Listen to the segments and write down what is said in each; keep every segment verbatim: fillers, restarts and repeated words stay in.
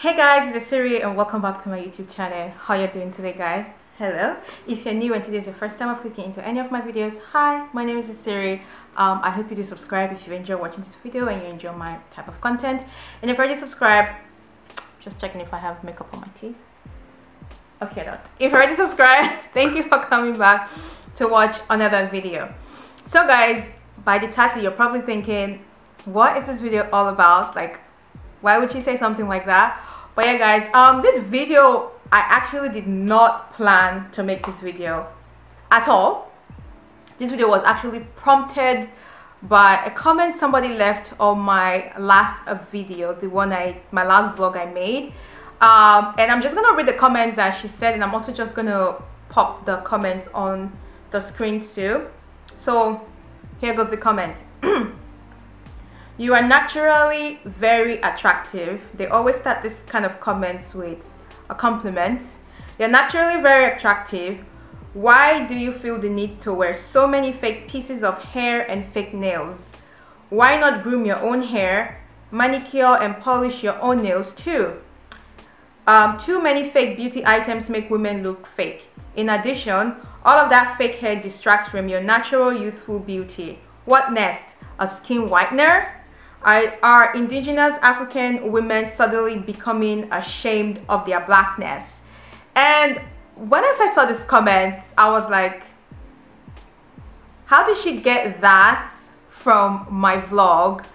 Hey guys, it's Desiree and welcome back to my YouTube channel. How are you doing today, guys? Hello. If you're new and today is your first time of clicking into any of my videos, hi, my name is Desiree. Um, I hope you do subscribe if you enjoy watching this video and you enjoy my type of content. And if you already subscribed, just checking if I have makeup on my teeth. Okay, I don't. If you already subscribed, thank you for coming back to watch another video. So guys, by the title, you're probably thinking, what is this video all about? Like, why would she say something like that? But yeah guys, um this video, I actually did not plan to make this video at all. This video was actually prompted by a comment somebody left on my last video, the one I my last vlog I made, um and I'm just gonna read the comments that she said, and I'm also just gonna pop the comments on the screen too. So here goes the comment. You are naturally very attractive. They always start this kind of comments with a compliment. You're naturally very attractive. Why do you feel the need to wear so many fake pieces of hair and fake nails? Why not groom your own hair, manicure and polish your own nails too? Um, too many fake beauty items make women look fake. In addition, all of that fake hair distracts from your natural youthful beauty. What next? A skin whitener? I, are indigenous African women suddenly becoming ashamed of their blackness? And when I first saw this comment, I was like, how did she get that from my vlog?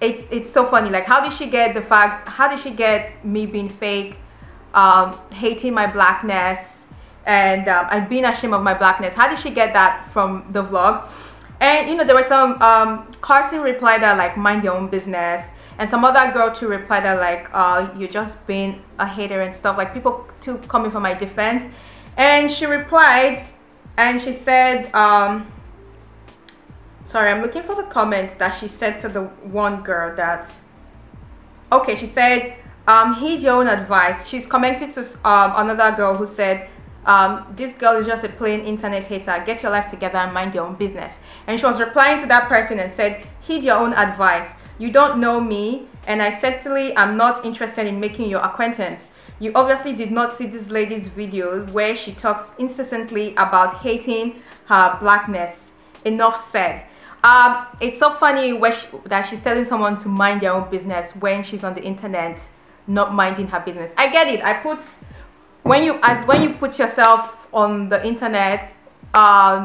It's it's so funny. Like, how did she get the fact? How did she get me being fake, um, hating my blackness, and um, and being ashamed of my blackness? How did she get that from the vlog? And you know, there were some um Carson replied that like, mind your own business, and some other girl too replied that like, uh you're just being a hater and stuff, like people too coming for my defense. And she replied and she said, um sorry, I'm looking for the comment that she said to the one girl that, okay, she said, um heed your own advice. She's commented to um another girl who said, Um, this girl is just a plain internet hater, get your life together and mind your own business. And she was replying to that person and said, heed your own advice, you don't know me and I certainly am not interested in making your acquaintance. You obviously did not see this lady's video where she talks incessantly about hating her blackness. Enough said. Um, it's so funny where she, that she's telling someone to mind their own business when she's on the internet not minding her business. I get it. I put When you as when you put yourself on the internet, um,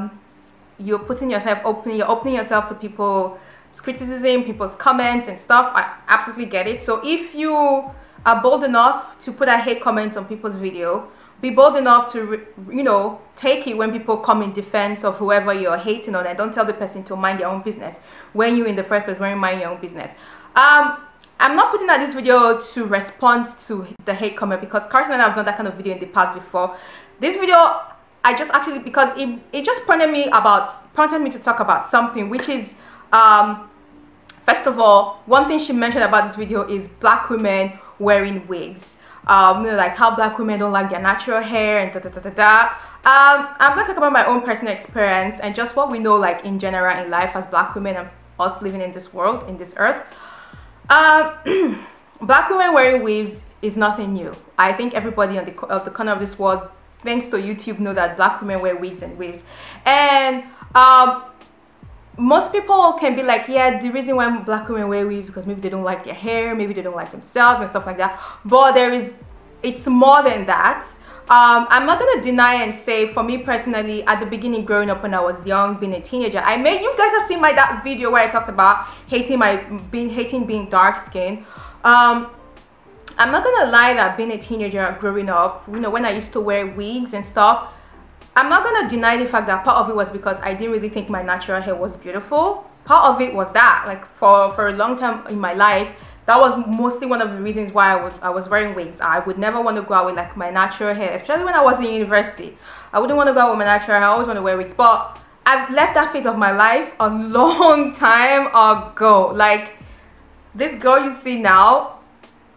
you're putting yourself opening you're opening yourself to people's criticism, people's comments and stuff. I absolutely get it. So if you are bold enough to put a hate comment on people's video, be bold enough to re, you know take it when people come in defense of whoever you're hating on, and don't tell the person to mind their own business when you in the first place when you mind your own business. Um, I'm not putting out this video to respond to the hate comment because Carson and I have done that kind of video in the past before. This video, I just actually, because it, it just prompted me about, prompted me to talk about something, which is, um, first of all, one thing she mentioned about this video is black women wearing wigs. Um, you know, like how black women don't like their natural hair and da da da da da. Um, I'm going to talk about my own personal experience and just what we know, like in general in life as black women and us living in this world, in this earth. Um, black women wearing wigs is nothing new. I think everybody on the, of the corner of this world, thanks to YouTube, know that black women wear wigs and wigs. And um, most people can be like, yeah, the reason why black women wear wigs is because maybe they don't like their hair, maybe they don't like themselves and stuff like that. But there is, it's more than that. Um, I'm not gonna deny and say, for me personally, at the beginning growing up when I was young, being a teenager, I may you guys have seen my that video where I talked about hating my being hating being dark skinned. Um, I'm not gonna lie that being a teenager growing up, you know, when I used to wear wigs and stuff, I'm not gonna deny the fact that part of it was because I didn't really think my natural hair was beautiful. Part of it was that, like for, for a long time in my life, that was mostly one of the reasons why I was I was wearing wigs. I would never want to go out with like my natural hair, especially when I was in university. I wouldn't want to go out with my natural hair. I always want to wear wigs. But I've left that phase of my life a long time ago. Like this girl you see now,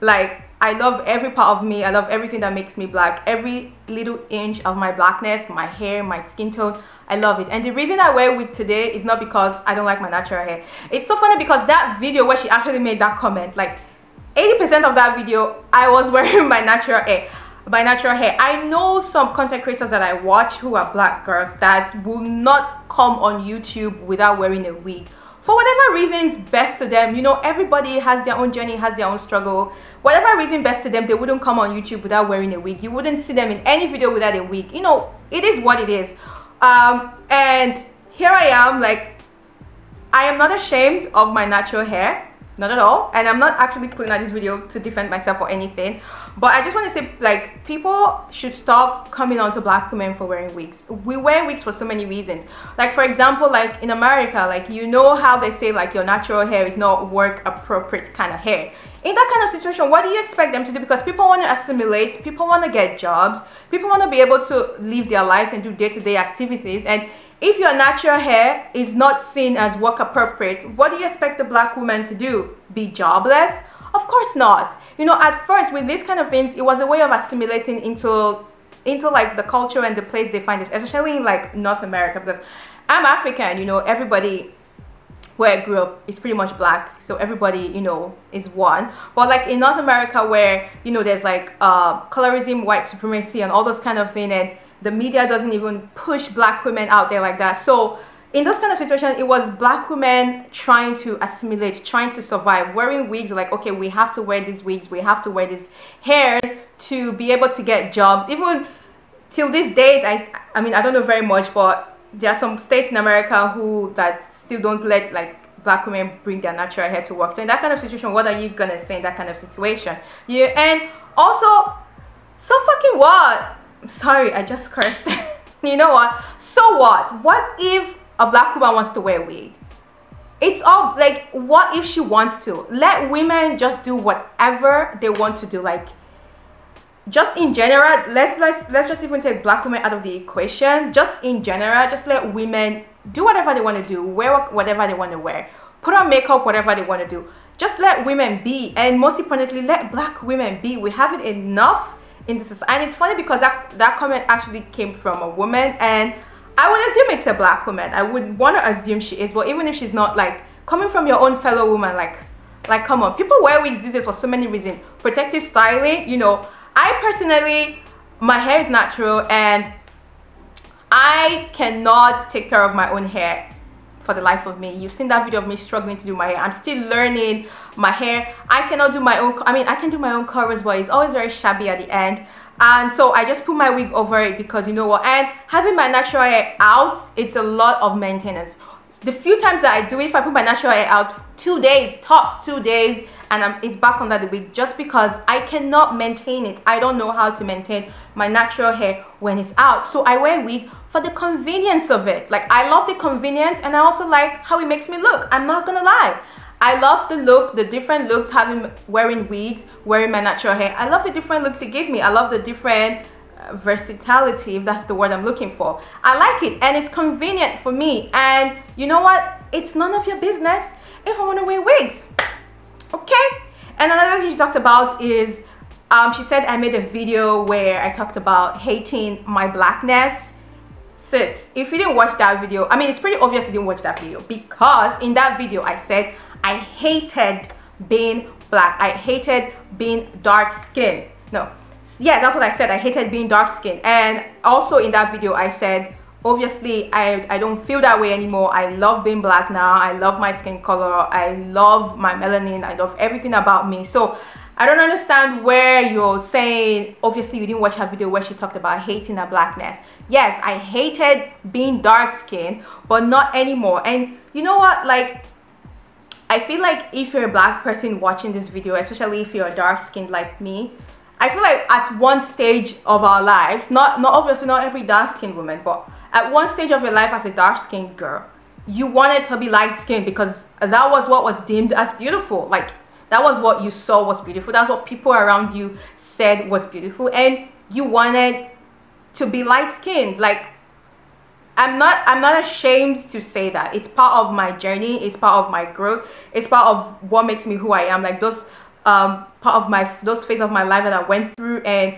like I love every part of me. I love everything that makes me black. Every little inch of my blackness, my hair, my skin tone. I love it. And the reason I wear wig today is not because I don't like my natural hair. It's so funny because that video where she actually made that comment, like eighty percent of that video I was wearing my natural hair. My natural hair. I know some content creators that I watch who are black girls that will not come on YouTube without wearing a wig. For whatever reason is best to them, you know, everybody has their own journey, has their own struggle. Whatever reason best to them, they wouldn't come on YouTube without wearing a wig. You wouldn't see them in any video without a wig. You know, it is what it is. Um, and here I am, like, I am not ashamed of my natural hair. Not at all. And I'm not actually putting out this video to defend myself or anything. But I just want to say, like, people should stop coming on to black women for wearing wigs. We wear wigs for so many reasons. Like, for example, like in America, like, you know how they say, like, your natural hair is not work appropriate kind of hair. In that kind of situation, what do you expect them to do? Because people want to assimilate, people want to get jobs, people want to be able to live their lives and do day-to-day activities. And if your natural hair is not seen as work appropriate, what do you expect the black woman to do? Be jobless? Of course not. You know, at first with these kind of things, it was a way of assimilating into into like the culture and the place they find it, especially in like North America, because I'm African, you know, everybody where I grew up is pretty much black, so everybody, you know, is one. But like in North America, where, you know, there's like uh, colorism, white supremacy and all those kind of things, and the media doesn't even push black women out there like that. So in those kind of situations, it was black women trying to assimilate, trying to survive, wearing wigs. Like, okay, we have to wear these wigs, we have to wear these hairs to be able to get jobs. Even till this date, I, I mean, I don't know very much, but there are some states in America who that still don't let like black women bring their natural hair to work. So in that kind of situation, what are you gonna say in that kind of situation? Yeah, and also, so fucking what? I'm sorry, I just cursed. You know what? So what? What if a black woman wants to wear a wig? It's all like, what if she wants to? Let women just do whatever they want to do. Like, just in general, let's let's let's just even take black women out of the equation. Just in general, just let women do whatever they want to do, wear whatever they want to wear, put on makeup, whatever they want to do. Just let women be, and most importantly, let black women be. We have it enough in the society. And it's funny because that that comment actually came from a woman, and I would assume it's a black woman. I would want to assume she is, but even if she's not, like, coming from your own fellow woman, like, like, come on. People wear wigs these days for so many reasons. Protective styling, you know. I personally, my hair is natural, and I cannot take care of my own hair for the life of me. You've seen that video of me struggling to do my hair. I'm still learning my hair. I cannot do my own, I mean, I can do my own curls, but it's always very shabby at the end. And so I just put my wig over it because, you know what, and having my natural hair out, it's a lot of maintenance. The few times that I do it, if I put my natural hair out, two days, tops two days, and I'm, it's back under the wig, just because I cannot maintain it. I don't know how to maintain my natural hair when it's out. So I wear a wig for the convenience of it. Like, I love the convenience, and I also like how it makes me look. I'm not gonna lie. I love the look, the different looks, having wearing wigs, wearing my natural hair. I love the different looks it gave me. I love the different uh, versatility, if that's the word I'm looking for. I like it, and it's convenient for me. And you know what? It's none of your business if I want to wear wigs, okay? And another thing she talked about is, um, she said I made a video where I talked about hating my blackness. Sis, if you didn't watch that video, I mean, it's pretty obvious you didn't watch that video, because in that video I said, I hated being black. I hated being dark skinned. No, yeah, that's what I said. I hated being dark skinned. And also in that video, I said, obviously, I, I don't feel that way anymore. I love being black now. I love my skin color. I love my melanin. I love everything about me. So I don't understand where you're saying, obviously, you didn't watch her video where she talked about hating her blackness. Yes, I hated being dark skinned, but not anymore. And you know what? Like, I feel like if you're a black person watching this video, especially if you're dark-skinned like me, I feel like at one stage of our lives, not, not obviously not every dark-skinned woman, but at one stage of your life as a dark-skinned girl, you wanted to be light-skinned because that was what was deemed as beautiful. Like, that was what you saw was beautiful. That's what people around you said was beautiful. And you wanted to be light-skinned. Like, I'm not I'm not ashamed to say that. It's part of my journey, it's part of my growth, it's part of what makes me who I am. Like, those um part of my those phase of my life that I went through, and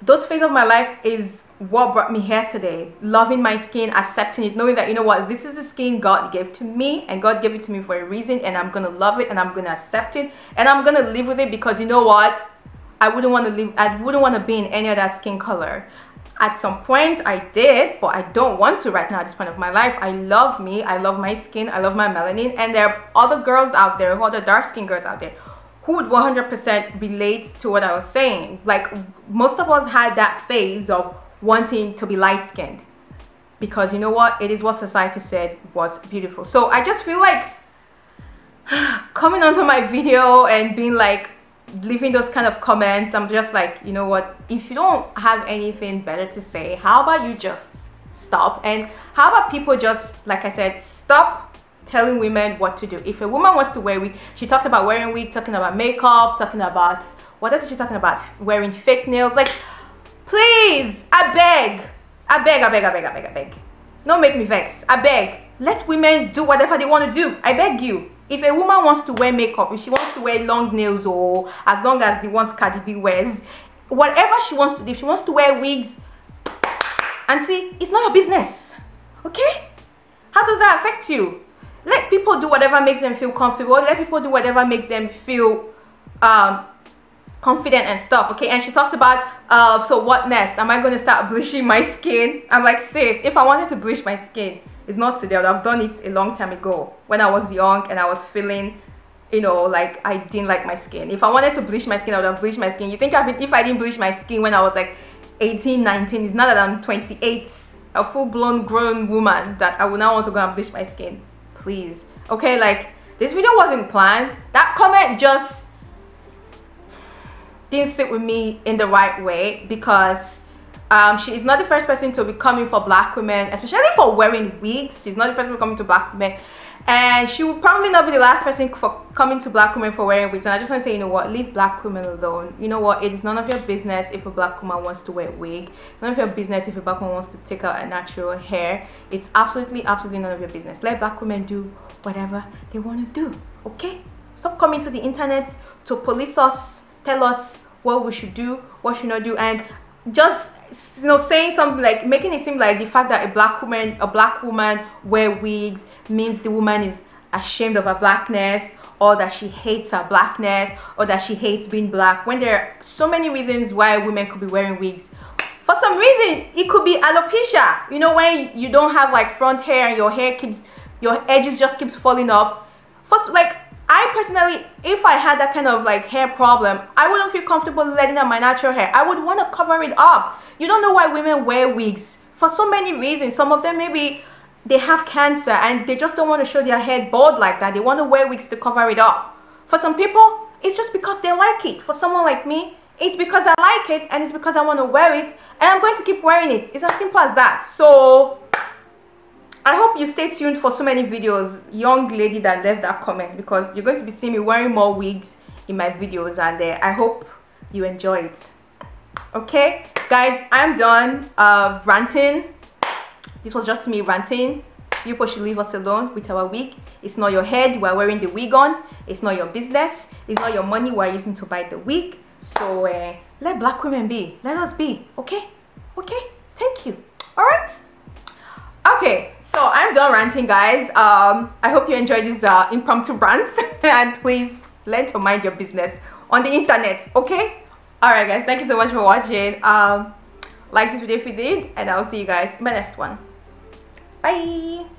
those phase of my life is what brought me here today, loving my skin, accepting it, knowing that, you know what, this is the skin God gave to me, and God gave it to me for a reason, and I'm gonna love it, and I'm gonna accept it, and I'm gonna live with it, because you know what, I wouldn't want to live, I wouldn't want to be in any other skin color. At some point I did, but I don't want to right now at this point of my life. I love me, I love my skin, I love my melanin, and there are other girls out there, other dark skin girls out there, who would one hundred percent relate to what I was saying. Like, most of us had that phase of wanting to be light-skinned, because you know what, it is what society said was beautiful. So I just feel like coming onto my video and being like, leaving those kind of comments, I'm just like, you know what, if you don't have anything better to say, how about you just stop? And how about people just, like I said, stop telling women what to do. If a woman wants to wear wig, she talked about wearing wig, talking about makeup, talking about, what else is she talking about, wearing fake nails. Like, please, I beg, I beg, I beg, I beg, I beg, I beg, don't make me vex. I beg, let women do whatever they want to do. I beg you. If a woman wants to wear makeup, if she wants to wear long nails, or as long as the ones Cardi B wears, whatever she wants to do, if she wants to wear wigs, auntie, it's not your business, okay? How does that affect you? Let people do whatever makes them feel comfortable. Let people do whatever makes them feel um, confident and stuff, okay? And she talked about, uh, so what next? Am I going to start bleaching my skin? I'm like, sis, if I wanted to bleach my skin, it's not today. I would have done it a long time ago when I was young and I was feeling, you know, like I didn't like my skin. If I wanted to bleach my skin, I would have bleached my skin. You think I've been, if I didn't bleach my skin when I was like eighteen, nineteen, it's not that I'm twenty-eight, a full-blown grown woman, that I would now want to go and bleach my skin. Please. Okay, like, this video wasn't planned. That comment just didn't sit with me in the right way, because Um, she is not the first person to be coming for black women, especially for wearing wigs. She's not the first person coming to black women, and she will probably not be the last person for coming to black women for wearing wigs. And I just want to say, you know what, leave black women alone. You know what, it is none of your business if a black woman wants to wear a wig. None of your business if a black woman wants to take out a natural hair. It's absolutely, absolutely none of your business. Let black women do whatever they want to do, okay? Stop coming to the internet to police us, tell us what we should do, what should not do, and just, you know, saying something like, making it seem like the fact that a black woman a black woman wear wigs means the woman is ashamed of her blackness, or that she hates her blackness, or that she hates being black, when there are so many reasons why women could be wearing wigs. For some reason, it could be alopecia, you know, when you don't have like front hair and your hair keeps, your edges just keeps falling off. For like, I personally, if I had that kind of like hair problem, I wouldn't feel comfortable letting out my natural hair. I would want to cover it up. You don't know why women wear wigs for so many reasons. Some of them, maybe they have cancer and they just don't want to show their head bald like that. They want to wear wigs to cover it up. For some people, it's just because they like it. For someone like me, it's because I like it, and it's because I want to wear it, and I'm going to keep wearing it. It's as simple as that. So I hope you stay tuned for so many videos, young lady that left that comment, because you're going to be seeing me wearing more wigs in my videos, and uh, I hope you enjoy it. Okay, guys, I'm done uh, ranting. This was just me ranting. You people should leave us alone with our wig. It's not your head we're wearing the wig on. It's not your business. It's not your money we're using to buy the wig. So uh, let black women be. Let us be. Okay? Okay? Thank you. Alright? Okay. So I'm done ranting, guys. Um, I hope you enjoyed this uh, impromptu rant, and please learn to mind your business on the internet, okay? Alright guys, thank you so much for watching. Um, like this video if you did, and I'll see you guys in my next one. Bye!